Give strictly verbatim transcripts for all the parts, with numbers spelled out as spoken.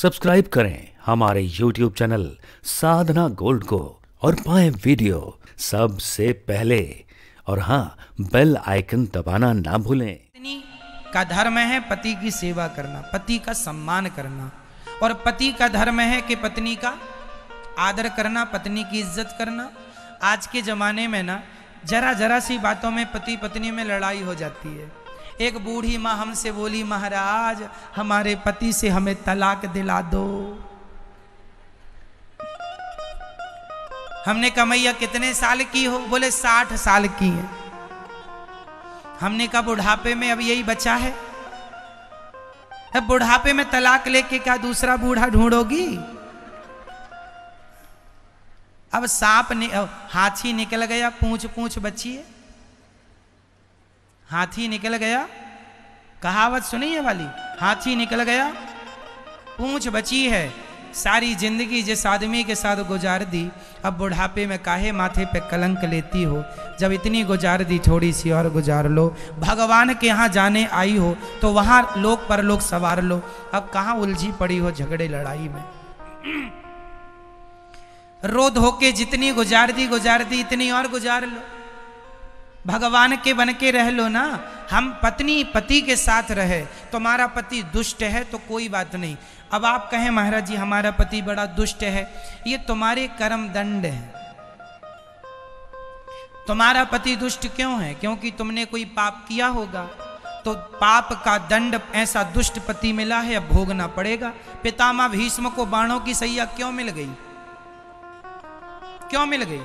Subscribe करें हमारे YouTube channel साधना gold को और पाएं वीडियो सबसे पहले। और हाँ, बेल आइकन दबाना ना भूलें। पत्नी का धर्म है पति की सेवा करना, पति का सम्मान करना, और पति का धर्म है कि पत्नी का आदर करना, पत्नी की इज्जत करना। आज के ज़माने में ना जरा जरा सी बातों में पति पत्नी में लड़ाई हो जाती है। एक बूढ़ी माँ हमसे बोली, महाराज हमारे पति से हमें तलाक दिला दो। हमने कहा मैया कितने साल की हो? बोले साठ साल की है। हमने कहा बुढ़ापे में अब यही बचा है, अब बुढ़ापे में तलाक लेके क्या दूसरा बूढ़ा ढूंढोगी? अब सांप ने हाथी निकल गया, पूंछ पूंछ बची है, हाथी निकल गया। कहावत सुनी है वाली, हाथी निकल गया पूंछ बची है। सारी जिंदगी जिस आदमी के साथ गुजार दी, अब बुढ़ापे में काहे माथे पे कलंक लेती हो? जब इतनी गुजार दी, थोड़ी सी और गुजार लो। भगवान के यहाँ जाने आई हो तो वहाँ लोक परलोक सवार लो। अब कहाँ उलझी पड़ी हो झगड़े लड़ाई में? रो धो के जितनी गुजार दी गुजार दी, इतनी और गुजार लो। भगवान के बन के रह लो ना। हम पत्नी पति के साथ रहे। तुम्हारा पति दुष्ट है तो कोई बात नहीं। अब आप कहें महाराज जी हमारा पति बड़ा दुष्ट है, ये तुम्हारे कर्म दंड है। तुम्हारा पति दुष्ट क्यों है? क्योंकि तुमने कोई पाप किया होगा, तो पाप का दंड ऐसा दुष्ट पति मिला है, अब भोगना पड़ेगा। पितामह भीष्म को बाणों की सैया क्यों मिल गई? क्यों मिल गई?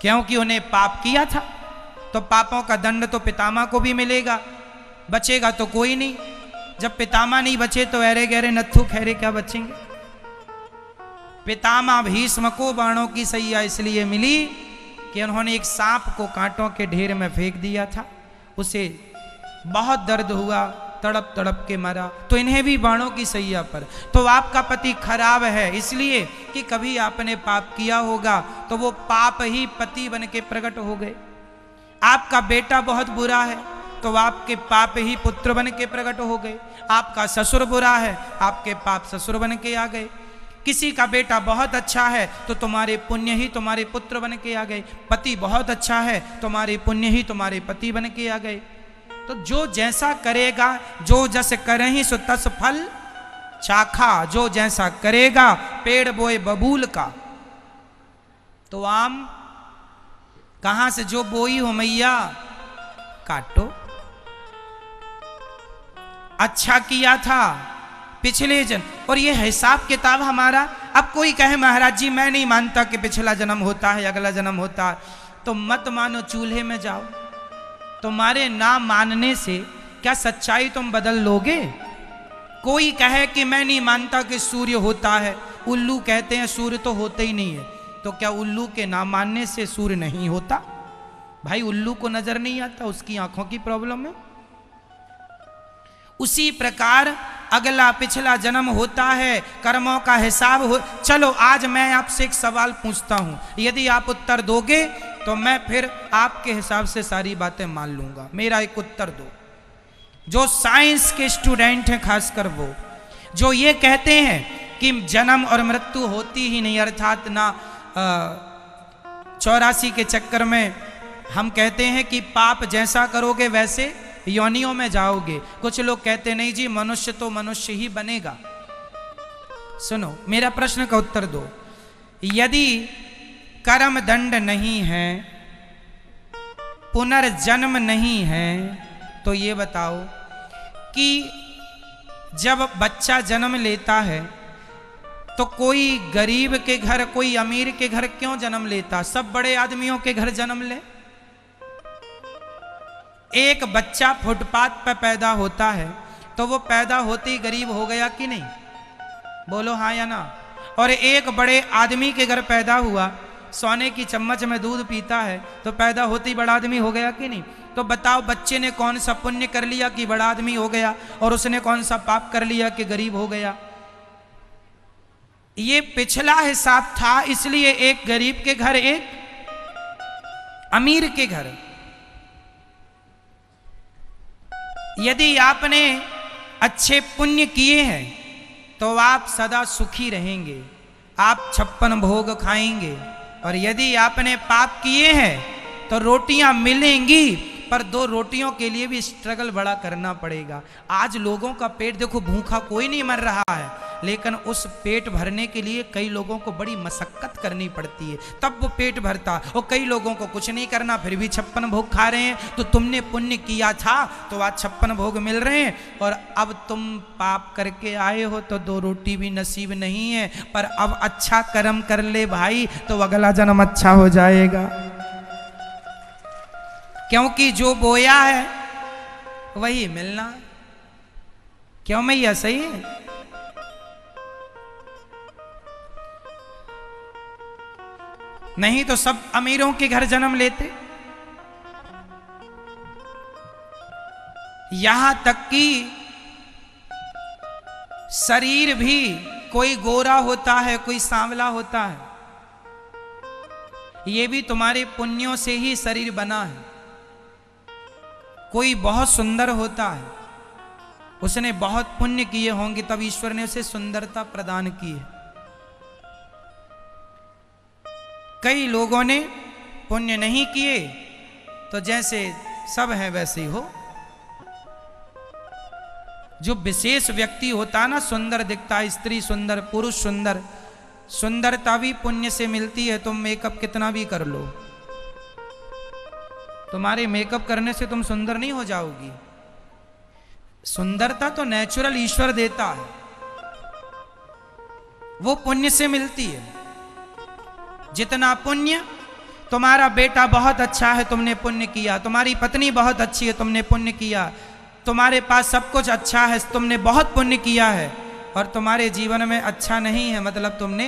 क्योंकि उन्हें पाप किया था, तो पापों का दंड तो पितामह को भी मिलेगा। बचेगा तो कोई नहीं। जब पितामह नहीं बचे तो ऐरे गहरे नत्थु खैरे क्या बचेंगे? पितामह भीष्म को बाणों की सैया इसलिए मिली कि उन्होंने एक सांप को कांटों के ढेर में फेंक दिया था। उसे बहुत दर्द हुआ, तड़प तड़प के मरा। तो इन्हें भी बाणों की सैया पर। तो आपका पति खराब है इसलिए कि कभी आपने पाप किया होगा, तो वो पाप ही पति बन के प्रकट हो गए। आपका बेटा बहुत बुरा है, तो आपके पाप ही पुत्र बन के प्रकट हो गए। आपका ससुर बुरा है, आपके पाप ससुर बन के आ गए। किसी का बेटा बहुत अच्छा है, तो तुम्हारे पुण्य ही तुम्हारे पुत्र बन के आ गए। पति बहुत अच्छा है, तुम्हारे पुण्य ही तुम्हारे पति बन के आ गए। तो जो जैसा करेगा, जो जस करहि सो तस फल चाखा। जो जैसा करेगा, पेड़ बोए बबूल का। तो आम कहां से जो बोई हो मैया काटो। अच्छा किया था पिछले जन्म, और ये हिसाब किताब हमारा। अब कोई कहे महाराज जी मैं नहीं मानता कि पिछला जन्म होता है, अगला जन्म होता है, तो मत मानो, चूल्हे में जाओ। तुम्हारे ना मानने से क्या सच्चाई तुम बदल लोगे? कोई कहे कि मैं नहीं मानता कि सूर्य होता है, उल्लू कहते हैं सूर्य तो होते ही नहीं है, तो क्या उल्लू के ना मानने से सूर्य नहीं होता? भाई उल्लू को नजर नहीं आता, उसकी आंखों की प्रॉब्लम है। उसी प्रकार अगला पिछला जन्म होता है, कर्मों का हिसाब हो। चलो आज मैं आपसे एक सवाल पूछता हूं, यदि आप उत्तर दोगे तो मैं फिर आपके हिसाब से सारी बातें मान लूंगा। मेरा एक उत्तर दो। जो साइंस के स्टूडेंट हैं, खासकर वो जो ये कहते हैं कि जन्म और मृत्यु होती ही नहीं, अर्थात ना चौरासी के चक्कर में हम कहते हैं कि पाप जैसा करोगे वैसे योनियों में जाओगे। कुछ लोग कहते नहीं जी मनुष्य तो मनुष्य ही बनेगा। सुनो मेरा प्रश्न का उत्तर दो। यदि कर्म दंड नहीं है, पुनर्जन्म नहीं है, तो ये बताओ कि जब बच्चा जन्म लेता है तो कोई गरीब के घर कोई अमीर के घर क्यों जन्म लेता? सब बड़े आदमियों के घर जन्म ले। एक बच्चा फुटपाथ पर पैदा होता है तो वो पैदा होते ही गरीब हो गया कि नहीं? बोलो हाँ या ना। और एक बड़े आदमी के घर पैदा हुआ, सोने की चम्मच में दूध पीता है, तो पैदा होते ही बड़ा आदमी हो गया कि नहीं? तो बताओ बच्चे ने कौन सा पुण्य कर लिया कि बड़ा आदमी हो गया, और उसने कौन सा पाप कर लिया कि गरीब हो गया? ये पिछला हिसाब था, इसलिए एक गरीब के घर एक अमीर के घर। यदि आपने अच्छे पुण्य किए हैं तो आप सदा सुखी रहेंगे, आप छप्पन भोग खाएंगे। और यदि आपने पाप किए हैं तो रोटियां मिलेंगी, पर दो रोटियों के लिए भी स्ट्रगल बड़ा करना पड़ेगा। आज लोगों का पेट देखो, भूखा कोई नहीं मर रहा है, लेकिन उस पेट भरने के लिए कई लोगों को बड़ी मशक्कत करनी पड़ती है, तब वो पेट भरता। और कई लोगों को कुछ नहीं करना, फिर भी छप्पन भोग खा रहे हैं। तो तुमने पुण्य किया था तो आज छप्पन भोग मिल रहे हैं, और अब तुम पाप करके आए हो तो दो रोटी भी नसीब नहीं है। पर अब अच्छा कर्म कर ले भाई, तो अगला जन्म अच्छा हो जाएगा। क्योंकि जो बोया है वही मिलना। क्यों मैया, सही है? नहीं तो सब अमीरों के घर जन्म लेते। यहां तक कि शरीर भी कोई गोरा होता है, कोई सांवला होता है। यह भी तुम्हारे पुण्यों से ही शरीर बना है। कोई बहुत सुंदर होता है, उसने बहुत पुण्य किए होंगे तब ईश्वर ने उसे सुंदरता प्रदान की है। कई लोगों ने पुण्य नहीं किए, तो जैसे सब हैं वैसे ही हो। जो विशेष व्यक्ति होता ना, सुंदर दिखता है, स्त्री सुंदर, पुरुष सुंदर, सुंदरता भी पुण्य से मिलती है। तुम मेकअप कितना भी कर लो, तुम्हारे मेकअप करने से तुम सुंदर नहीं हो जाओगी। सुंदरता तो नेचुरल ईश्वर देता है, वो पुण्य से मिलती है। जितना पुण्य, तुम्हारा बेटा बहुत अच्छा है, तुमने पुण्य किया। तुम्हारी पत्नी बहुत अच्छी है, तुमने पुण्य किया। तुम्हारे पास सब कुछ अच्छा है, तुमने बहुत पुण्य किया है। और तुम्हारे जीवन में अच्छा नहीं है, मतलब तुमने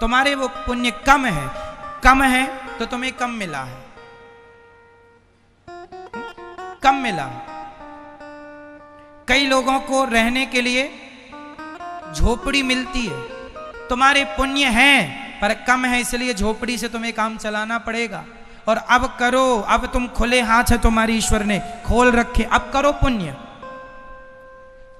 तुम्हारे वो पुण्य कम है। कम है तो तुम्हें कम मिला है, कम मिला है। कई लोगों को रहने के लिए झोपड़ी मिलती है, तुम्हारे पुण्य हैं पर कम है, इसलिए झोपड़ी से तुम्हें काम चलाना पड़ेगा। और अब करो, अब तुम खुले हाथ है, तुम्हारी ईश्वर ने खोल रखे, अब करो पुण्य,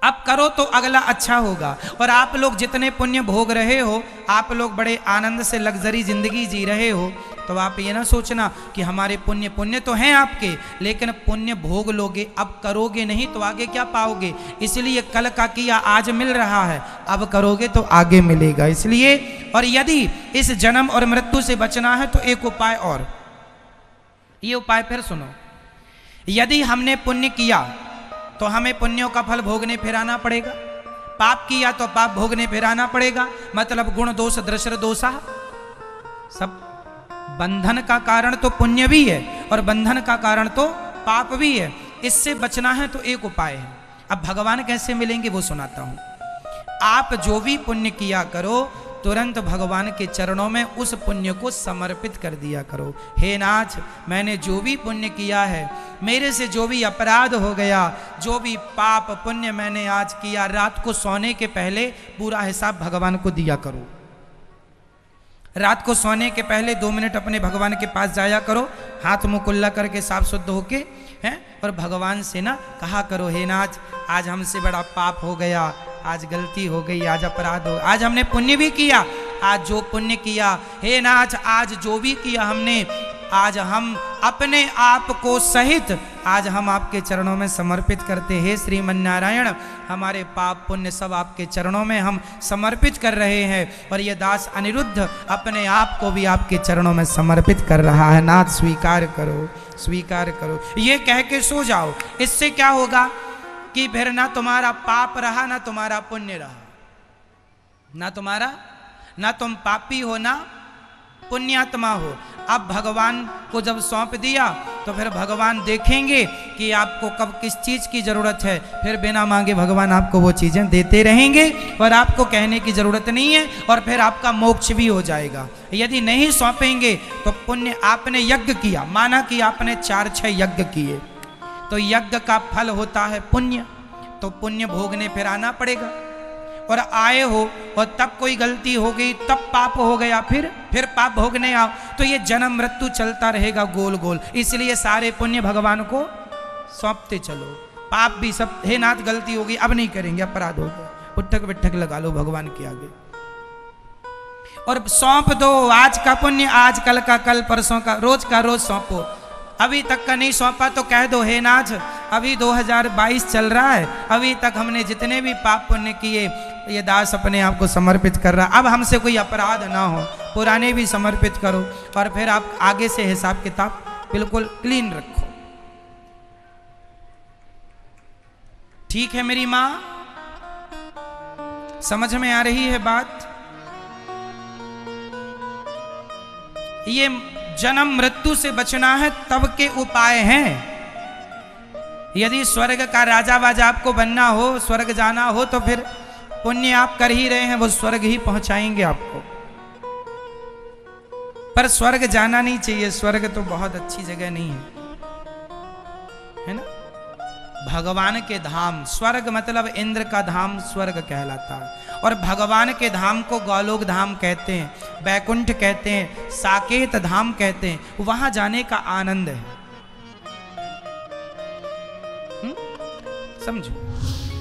अब करो तो अगला अच्छा होगा। और आप लोग जितने पुण्य भोग रहे हो, आप लोग बड़े आनंद से लग्जरी जिंदगी जी रहे हो, तो आप ये ना सोचना कि हमारे पुण्य पुण्य तो हैं आपके, लेकिन पुण्य भोग लोगे, अब करोगे नहीं तो आगे क्या पाओगे। इसलिए कल का किया आज मिल रहा है, अब करोगे तो आगे मिलेगा। इसलिए, और यदि इस जन्म और मृत्यु से बचना है तो एक उपाय, और ये उपाय फिर सुनो। यदि हमने पुण्य किया तो हमें पुण्यों का फल भोगने फिर आना पड़ेगा, पाप किया तो पाप भोगने फिर आना पड़ेगा। मतलब गुण दोष दृश्य दोषा, सब बंधन का कारण तो पुण्य भी है और बंधन का कारण तो पाप भी है। इससे बचना है तो एक उपाय है। अब भगवान कैसे मिलेंगे वो सुनाता हूँ। आप जो भी पुण्य किया करो, तुरंत भगवान के चरणों में उस पुण्य को समर्पित कर दिया करो। हे नाथ, मैंने जो भी पुण्य किया है, मेरे से जो भी अपराध हो गया, जो भी पाप पुण्य मैंने आज किया, रात को सोने के पहले पूरा हिसाब भगवान को दिया करो। रात को सोने के पहले दो मिनट अपने भगवान के पास जाया करो, हाथ मुंह कुल्ला करके साफ शुद्ध होके, हैं, और भगवान से ना कहा करो, हे नाथ, आज हमसे बड़ा पाप हो गया, आज गलती हो गई, आज अपराध हो, आज हमने पुण्य भी किया, आज जो पुण्य किया, हे नाथ, आज जो भी किया हमने, आज हम अपने आप को सहित आज हम आपके चरणों में समर्पित करते हैं। श्रीमन नारायण, हमारे पाप पुण्य सब आपके चरणों में हम समर्पित कर रहे हैं। और ये दास अनिरुद्ध अपने आप को भी आपके चरणों में समर्पित कर रहा है। नाथ, स्वीकार करो, स्वीकार करो। ये कह के सो जाओ। इससे क्या होगा कि फिर ना तुम्हारा पाप रहा, ना तुम्हारा पुण्य रहा, ना तुम्हारा, ना तुम पापी हो ना पुण्यात्मा हो। अब भगवान को जब सौंप दिया तो फिर भगवान देखेंगे कि आपको कब किस चीज़ की ज़रूरत है। फिर बिना मांगे भगवान आपको वो चीज़ें देते रहेंगे और आपको कहने की ज़रूरत नहीं है। और फिर आपका मोक्ष भी हो जाएगा। यदि नहीं सौंपेंगे तो पुण्य, आपने यज्ञ किया, माना कि आपने चार छः यज्ञ किए, तो यज्ञ का फल होता है पुण्य, तो पुण्य भोगने फिर आना पड़ेगा। और आए हो और तब कोई गलती हो गई, तब पाप हो गया, फिर फिर पाप भोगने आओ, तो ये जन्म मृत्यु चलता रहेगा गोल गोल। इसलिए सारे पुण्य भगवान को सौंपते चलो। पाप भी सब, हे नाथ गलती होगी, अब नहीं करेंगे, अपराध हो गया, उठक बैठक लगा लो भगवान के आगे और सौंप दो। आज का पुण्य आज, कल का कल, परसों का, रोज का रोज सौंपो। अभी तक का नहीं सौंपा तो कह दो, हे नाथ अभी दो हज़ार बाईस चल रहा है, अभी तक हमने जितने भी पाप पुण्य किए ये दास अपने आप को समर्पित कर रहा, अब हमसे कोई अपराध ना हो, पुराने भी समर्पित करो और फिर आप आगे से हिसाब किताब बिल्कुल क्लीन रखो। ठीक है मेरी माँ, समझ में आ रही है बात? ये जन्म मृत्यु से बचना है तब के उपाय हैं। यदि स्वर्ग का राजा बाजा आपको बनना हो, स्वर्ग जाना हो, तो फिर पुण्य आप कर ही रहे हैं, वो स्वर्ग ही पहुंचाएंगे आपको। पर स्वर्ग जाना नहीं चाहिए, स्वर्ग तो बहुत अच्छी जगह नहीं है, है ना? भगवान के धाम, स्वर्ग मतलब इंद्र का धाम स्वर्ग कहलाता है और भगवान के धाम को गौलोक धाम कहते हैं, बैकुंठ कहते हैं, साकेत धाम कहते हैं। वहां जाने का आनंद है, समझो।